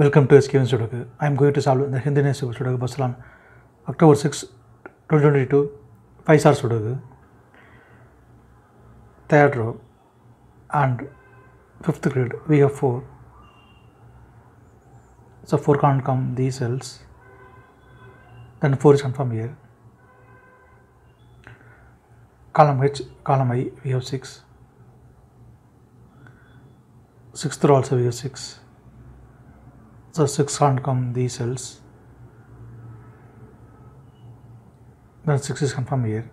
Welcome to SkVm Sudoku. I am going to solve the Hindi National Sudoku Barcelona October 6, 2022, 5-star Sudoku. Third row and 5th grid, we have 4. So 4 can't come these cells, then 4 is confirmed here. Column H, column I, we have 6. 6th row also we have 6. So 6 can't come these cells, then 6 is confirmed here.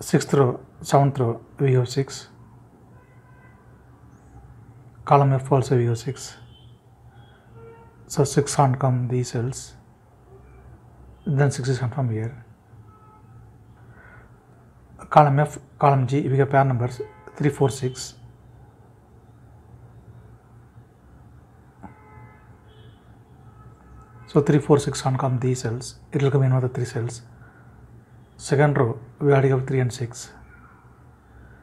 6th row, 7th row we have 6. Column F also we have 6. So 6 can't come these cells, then 6 is confirmed here. Column F, column G we have pair numbers 3, 4, 6. So 3, 4, 6 can't come these cells, it will come in another 3 cells. Second row, we already have 3 and 6.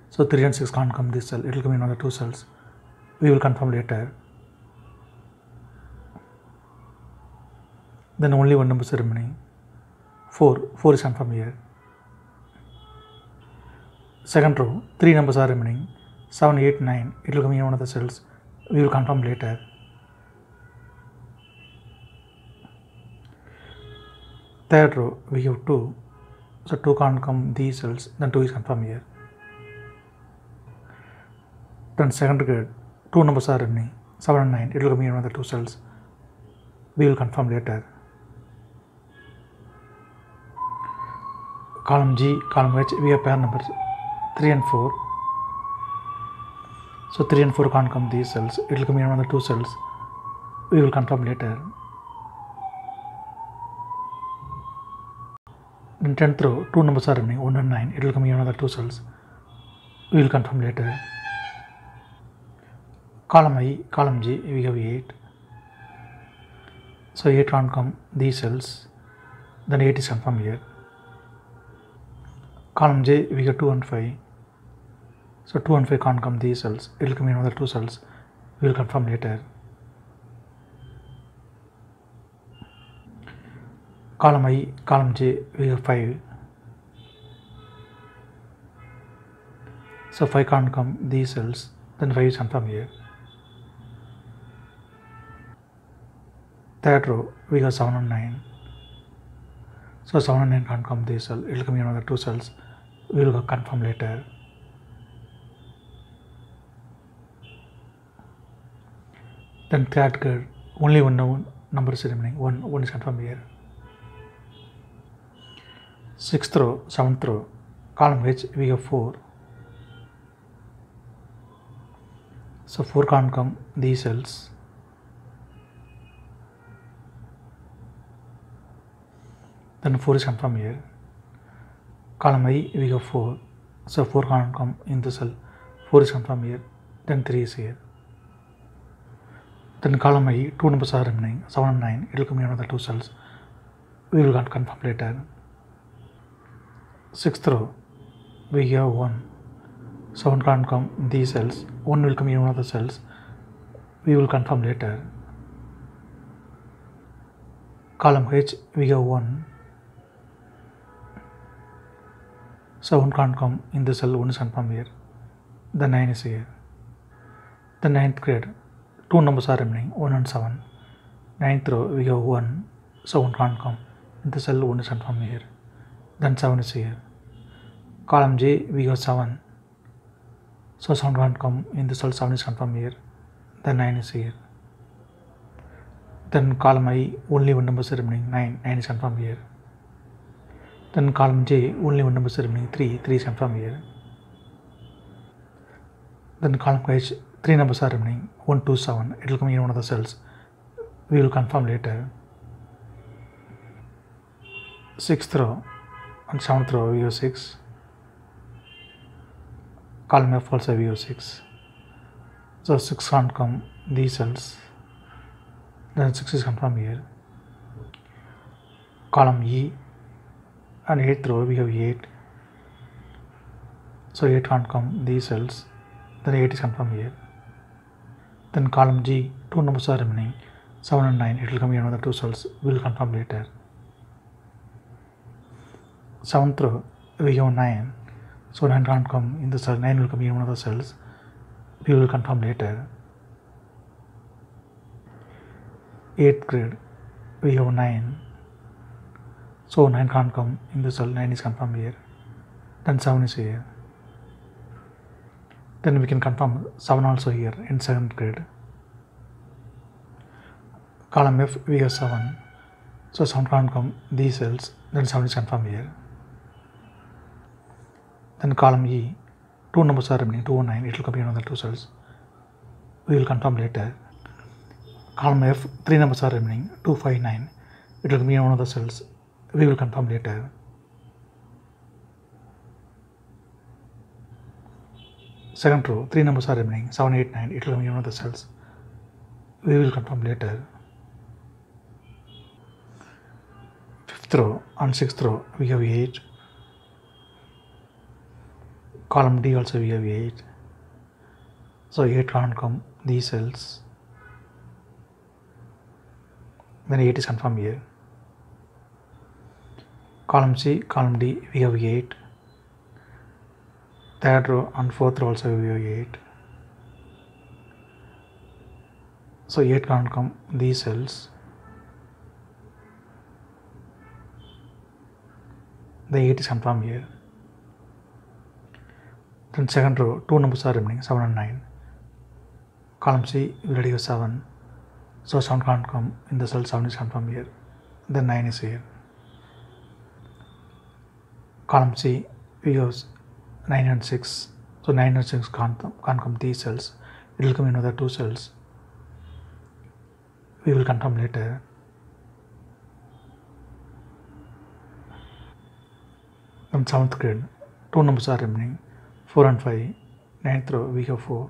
So 3 and 6 can't come this cell, it will come in another 2 cells. We will confirm later. Then only one number is remaining. 4 is confirmed here. Second row, 3 numbers are remaining. 7, 8, 9, it will come in another cells. We will confirm later. Third row we have 2, so 2 can't come these cells, then 2 is confirmed here. Then second grade, 2 numbers are remaining, 7 and 9, it will come in another 2 cells, we will confirm later. Column G, column H, we have pair numbers 3 and 4, so 3 and 4 can't come these cells, it will come in another 2 cells, we will confirm later. In 10th row, 2 numbers are remaining, 1 and 9, it will come in another 2 cells, we will confirm later. Column I, column G, we have 8, so 8 can't come these cells, then 8 is confirmed here. Column J, we have 2 and 5, so 2 and 5 can't come these cells, it will come in another 2 cells, we will confirm later. Column I, column J, we have 5, so 5 can't come these cells, then 5 is confirmed here. Third row, we have 7 and 9, so 7 and 9 can't come these cells, it will come in another 2 cells, we will confirm later. Then third grid, only one number is remaining, 1 is confirmed here. 6th row, 7th row, column H, we have 4. So 4 can't come these cells. Then 4 is confirmed here. Column I, we have 4. So 4 can't come in the cell. 4 is confirmed here. Then 3 is here. Then column I, 2 numbers are remaining, 7 and 9. It will come in another 2 cells. We will confirm later. 6th row, we have 1, 7 can't come these cells, 1 will come in another cells, we will confirm later. Column H, we have 1, 7 can't come in the cell, 1 is confirmed here, the 9 is here. The 9th grade, 2 numbers are remaining, 1 and 7, 9th row, we have 1, 7 can't come in the cell, 1 is confirmed here. Then 7 is here. Column J, we have 7. So 7 can't come in the cell, 7 is confirmed here. Then 9 is here. Then column I, only one number is remaining, 9. 9 is confirmed here. Then column J, only one number is remaining, 3. 3 is confirmed here. Then column H, 3 numbers are remaining, 1, 2, 7. It will come in one of the cells. We will confirm later. 6th row. And 7th row we have 6, column F also we have 6, so 6 can't come these cells, then 6 is confirmed here. Column E and 8th row we have 8, so 8 can't come these cells, then 8 is confirmed here. Then column G, two numbers are remaining, 7 and 9. It will come here another two cells. We will confirm later. 7 through we have 9. So 9 can't come in the cell. 9 will come here in one of the cells. We will confirm later. 8th grade we have 9. So 9 can't come in the cell. 9 is confirmed here. Then 7 is here. Then we can confirm 7 also here in 7th grade. Column F we have 7. So 7 can't come these cells. Then 7 is confirmed here. Then column E, two numbers are remaining, 2 and 9. It will come in another two cells. We will confirm later. Column F, three numbers are remaining, 2, 5, 9. It will come in another cells. We will confirm later. Second row, three numbers are remaining, 7, 8, 9. It will come in another cells. We will confirm later. Fifth row and sixth row, we have 8. Column D also we have 8. So 8 can't come these cells. Then 8 is confirmed here. Column C, column D we have 8. Third row and fourth row also we have 8. So 8 can't come these cells. The 8 is confirmed here. Then second row, two numbers are remaining, 7 and 9. Column C, we already have 7. So 7 can't come in the cell, 7 is confirmed here. Then 9 is here. Column C, we have 9 and 6. So 9 and 6 can't come these cells. It will come in other two cells. We will confirm later. Then 7th grade, two numbers are remaining. 4 and 5, 9th row we have 4,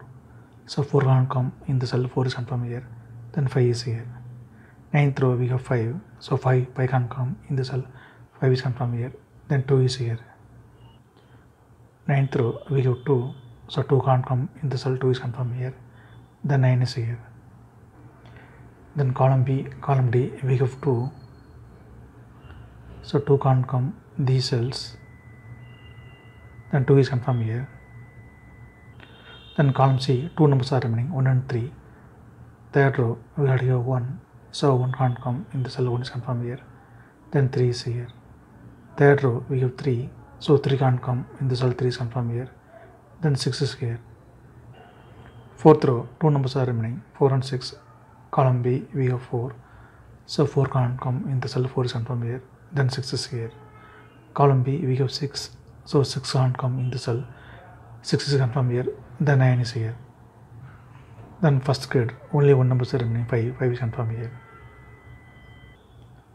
so 4 can't come in the cell, 4 is confirmed here, then 5 is here. 9th row we have 5, so 5 can't come in the cell, 5 is confirmed here, then 2 is here. 9th row we have 2, so 2 can't come in the cell, 2 is confirmed here, then 9 is here. Then column B, column D we have 2, so 2 can't come these cells. Then 2 is confirmed here. Then column C, two numbers are remaining, 1 and 3. Third row, we already have 1. So 1 can't come in the cell, 1 is confirmed here. Then 3 is here. Third row, we have 3. So 3 can't come in the cell, 3 is confirmed here. Then 6 is here. Fourth row, two numbers are remaining, 4 and 6. Column B, we have 4. So 4 can't come in the cell, 4 is confirmed here. Then 6 is here. Column B, we have 6. So 6 can't come in the cell, 6 is confirmed here, then 9 is here. Then first grade, only one number is remaining, 5 is confirmed here.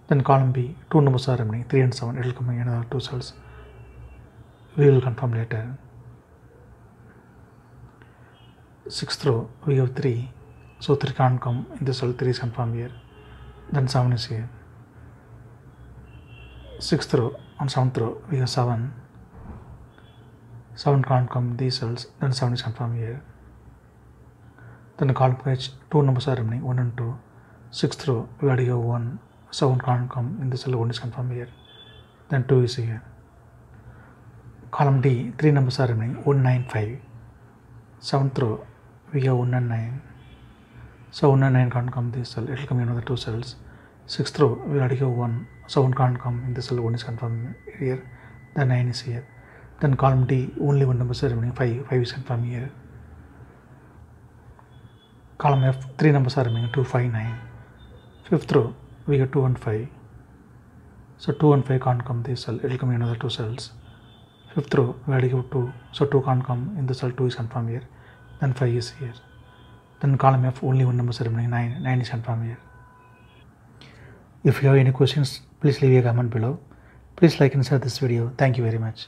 Then column B, two numbers are remaining, 3 and 7, it will come in another two cells. We will confirm later. Sixth row, we have 3, so 3 can't come in the cell, 3 is confirmed here, then 7 is here. Sixth row and seventh row, we have 7. 7 can't come these cells, then 7 is confirmed here. Then the column H, two numbers are remaining, 1 and 2. 6th row, we already have 1. So 1 can't come in the cell, 1 is confirmed here. Then 2 is here. Column D, three numbers are remaining, 1, 9, 5. 7th row, we have 1 and 9. So 1 and 9 can't come this cell, it will come in another two cells. 6th row, we already have 1. So 1 can't come in the cell, 1 is confirmed here. Then 9 is here. Then column D, only one number is remaining, 5 is confirmed here. Column F, three numbers are remaining, 2, 5, 9. Fifth row, we have 2 and 5. So 2 and 5 can't come this cell, it will come in another two cells. Fifth row, we already have 2, so 2 can't come in the cell, 2 is confirmed here. Then 5 is here. Then column F, only one number is remaining, 9 is confirmed here. If you have any questions, please leave a comment below. Please like and share this video. Thank you very much.